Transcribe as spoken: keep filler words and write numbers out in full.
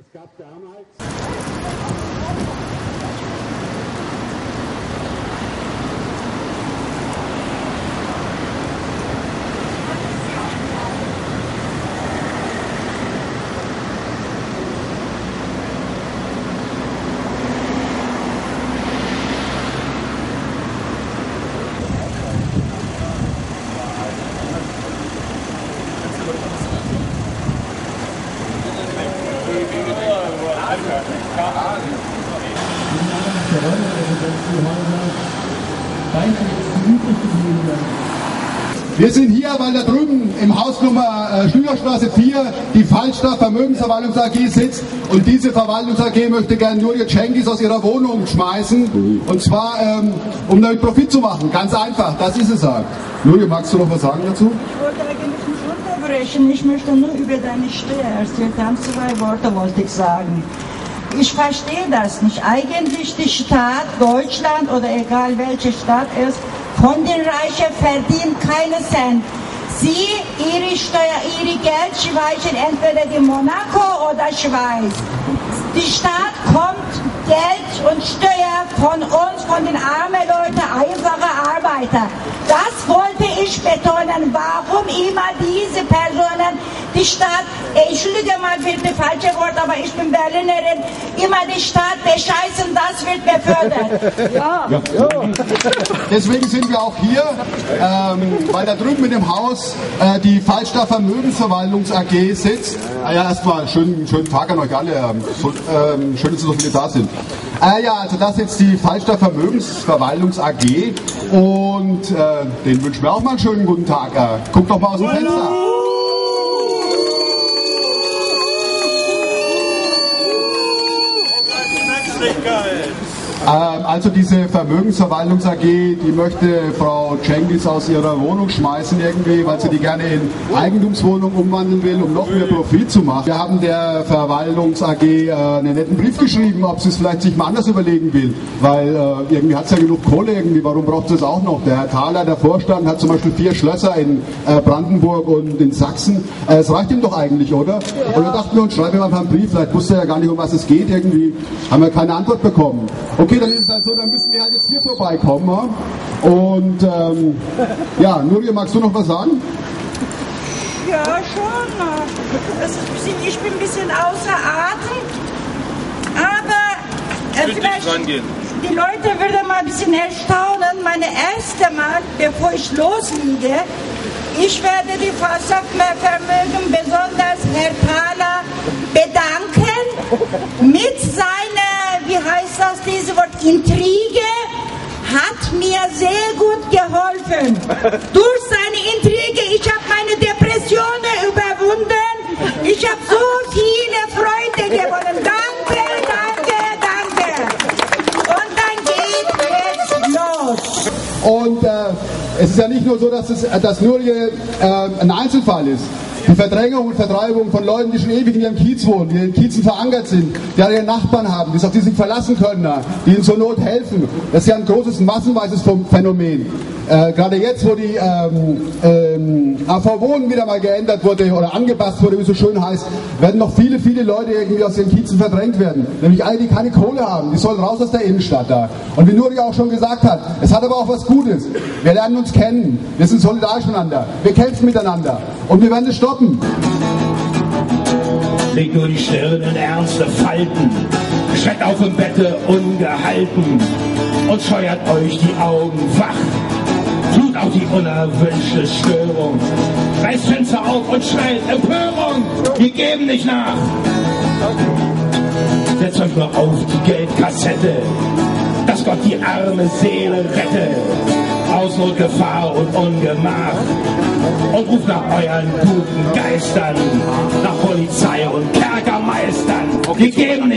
Es gab damals... Wir sind hier, weil da drüben im Haus Nummer äh, Schlüterstraße vier die Falstaff Vermögensverwaltungs A G sitzt und diese Verwaltungs A G möchte gerne Nuriye Cengiz aus ihrer Wohnung schmeißen und zwar ähm, um damit Profit zu machen, ganz einfach, das ist es halt. Nuriye, magst du noch was sagen dazu? Ich wollte eigentlich nicht unterbrechen, ich möchte nur über deine Steuer erzählen, ganz zwei Worte wollte ich sagen. Ich verstehe das nicht. Eigentlich die Staat, Deutschland oder egal welche Stadt ist, von den Reichen verdient keine Cent. Sie, ihre Steuer, ihre Geld schweichen entweder in Monaco oder Schweiz. Die Staat kommt Geld und Steuer von uns, von den armen Leuten, einfache Arbeiter. Das wollte ich betonen. Warum immer diese Personen, die Staat, entschuldige mal für das falsche Wort, aber ich bin Berlinerin, immer die Stadt bescheißen, das wird befördert. Ja. Ja. Deswegen sind wir auch hier, ähm, weil da drüben mit dem Haus äh, die Falstaff Vermögensverwaltungs A G sitzt. Ah, ja, erstmal schönen, schönen Tag an euch alle. So, ähm, schön, dass so viele da sind. Ah ja, also das ist jetzt die Falstaff Vermögensverwaltungs A G und äh, den wünschen wir auch mal einen schönen guten Tag. Äh, guckt doch mal aus dem Fenster. Also diese Vermögensverwaltungs A G, die möchte Frau Cengiz aus ihrer Wohnung schmeißen irgendwie, weil sie die gerne in Eigentumswohnung umwandeln will, um noch mehr Profit zu machen. Wir haben der Verwaltungs A G einen netten Brief geschrieben, ob sie es vielleicht sich mal anders überlegen will, weil irgendwie hat es ja genug Kohle irgendwie, warum braucht sie es auch noch? Der Herr Thaler, der Vorstand, hat zum Beispiel vier Schlösser in Brandenburg und in Sachsen. Es reicht ihm doch eigentlich, oder? Ja. Und wir dachten uns, schreiben wir einfach einen Brief, vielleicht wusste er ja gar nicht, um was es geht irgendwie, haben wir keine Antwort bekommen. Okay, dann ist es halt so, dann müssen wir halt jetzt hier vorbeikommen. Ja? Und ähm, ja, Nuriye, magst du noch was sagen? Ja, schon. Das ist ein bisschen, ich bin ein bisschen außer Atem, aber äh, vielleicht die Leute würden mal ein bisschen erstaunen. Meine erste Mal, bevor ich loslege, ich werde die Falstaff Vermögen besonders Herr Thaler bedanken mit seiner Wie heißt das, dieses Wort Intrige hat mir sehr gut geholfen. Durch seine Intrige, ich habe meine Depressionen überwunden. Ich habe so viele Freunde gewonnen. Danke, danke, danke. Und dann geht es los. Und äh, es ist ja nicht nur so, dass, es, dass Nuriye äh, ein Einzelfall ist. Die Verdrängung und Vertreibung von Leuten, die schon ewig in ihrem Kiez wohnen, die in Kiezen verankert sind, die ihre Nachbarn haben, die sich auf die sich verlassen können, die ihnen zur Not helfen. Das ist ja ein großes, massenweises Phänomen. Äh, Gerade jetzt, wo die ähm, ähm, A V Wohnen wieder mal geändert wurde oder angepasst wurde, wie es so schön heißt, werden noch viele, viele Leute irgendwie aus den Kiezen verdrängt werden. Nämlich alle, die keine Kohle haben, die sollen raus aus der Innenstadt da. Und wie Nuriye auch schon gesagt hat, es hat aber auch was Gutes. Wir lernen uns kennen, wir sind solidarisch miteinander, wir kämpfen miteinander und wir werden es stoppen. Leg nur die Stirn in ernste Falten, schreckt auf dem Bette ungehalten und scheuert euch die Augen wach. Flut auf die unerwünschte Störung, reißt Fenster auf und schreit Empörung, wir geben nicht nach. Setzt euch nur auf die Geldkassette, dass Gott die arme Seele rette. Aus Not, Gefahr und Ungemach. Und ruft nach euren guten Geistern, nach Polizei und Kerkermeistern. Wir geben